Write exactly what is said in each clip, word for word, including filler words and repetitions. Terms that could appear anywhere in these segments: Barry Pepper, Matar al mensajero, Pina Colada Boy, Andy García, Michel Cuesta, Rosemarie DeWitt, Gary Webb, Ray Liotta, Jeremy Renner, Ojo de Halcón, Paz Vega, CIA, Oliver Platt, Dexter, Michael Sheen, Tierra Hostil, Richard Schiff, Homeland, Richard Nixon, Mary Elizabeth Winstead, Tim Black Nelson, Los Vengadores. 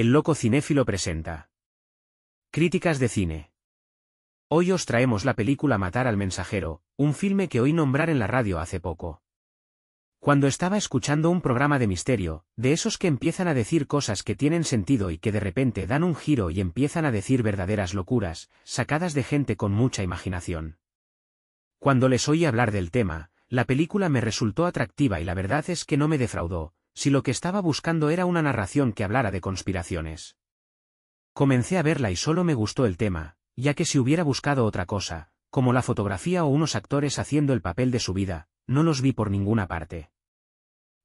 El loco cinéfilo presenta. Críticas de cine. Hoy os traemos la película Matar al mensajero, un filme que oí nombrar en la radio hace poco. Cuando estaba escuchando un programa de misterio, de esos que empiezan a decir cosas que tienen sentido y que de repente dan un giro y empiezan a decir verdaderas locuras, sacadas de gente con mucha imaginación. Cuando les oí hablar del tema, la película me resultó atractiva y la verdad es que no me defraudó. Si lo que estaba buscando era una narración que hablara de conspiraciones. Comencé a verla y solo me gustó el tema, ya que si hubiera buscado otra cosa, como la fotografía o unos actores haciendo el papel de su vida, no los vi por ninguna parte.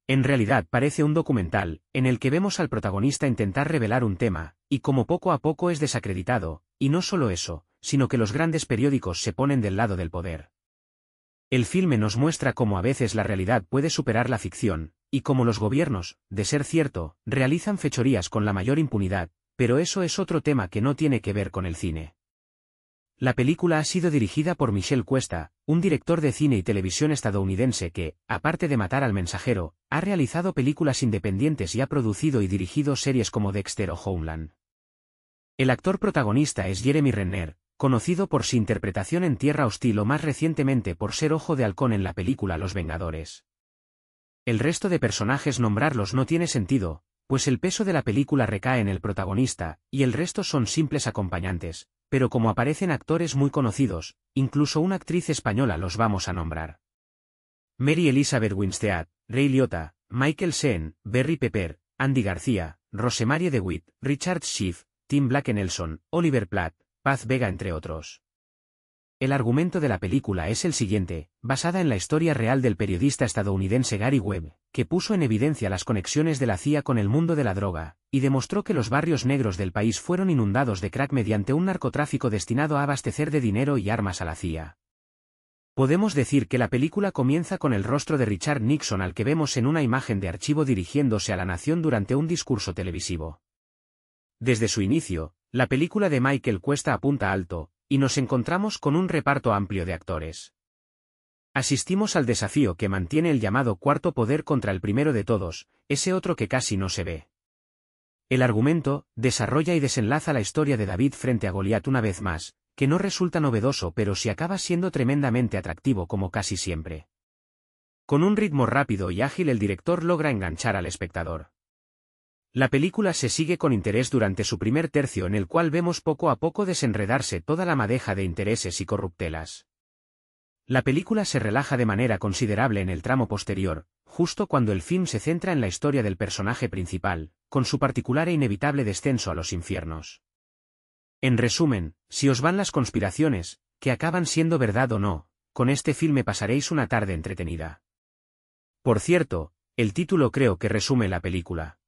En realidad parece un documental, en el que vemos al protagonista intentar revelar un tema, y como poco a poco es desacreditado, y no solo eso, sino que los grandes periódicos se ponen del lado del poder. El filme nos muestra cómo a veces la realidad puede superar la ficción, y como los gobiernos, de ser cierto, realizan fechorías con la mayor impunidad, pero eso es otro tema que no tiene que ver con el cine. La película ha sido dirigida por Michel Cuesta, un director de cine y televisión estadounidense que, aparte de Matar al mensajero, ha realizado películas independientes y ha producido y dirigido series como Dexter o Homeland. El actor protagonista es Jeremy Renner, conocido por su interpretación en Tierra Hostil o más recientemente por ser Ojo de Halcón en la película Los Vengadores. El resto de personajes nombrarlos no tiene sentido, pues el peso de la película recae en el protagonista, y el resto son simples acompañantes, pero como aparecen actores muy conocidos, incluso una actriz española los vamos a nombrar. Mary Elizabeth Winstead, Ray Liotta, Michael Sheen, Barry Pepper, Andy García, Rosemarie DeWitt, Richard Schiff, Tim Black Nelson, Oliver Platt, Paz Vega entre otros. El argumento de la película es el siguiente, basada en la historia real del periodista estadounidense Gary Webb, que puso en evidencia las conexiones de la C I A con el mundo de la droga, y demostró que los barrios negros del país fueron inundados de crack mediante un narcotráfico destinado a abastecer de dinero y armas a la C I A. Podemos decir que la película comienza con el rostro de Richard Nixon al que vemos en una imagen de archivo dirigiéndose a la nación durante un discurso televisivo. Desde su inicio, la película de Michel Cuesta apunta alto, y nos encontramos con un reparto amplio de actores. Asistimos al desafío que mantiene el llamado cuarto poder contra el primero de todos, ese otro que casi no se ve. El argumento desarrolla y desenlaza la historia de David frente a Goliat una vez más, que no resulta novedoso pero sí acaba siendo tremendamente atractivo como casi siempre. Con un ritmo rápido y ágil el director logra enganchar al espectador. La película se sigue con interés durante su primer tercio en el cual vemos poco a poco desenredarse toda la madeja de intereses y corruptelas. La película se relaja de manera considerable en el tramo posterior, justo cuando el film se centra en la historia del personaje principal, con su particular e inevitable descenso a los infiernos. En resumen, si os van las conspiraciones, que acaban siendo verdad o no, con este filme pasaréis una tarde entretenida. Por cierto, el título creo que resume la película.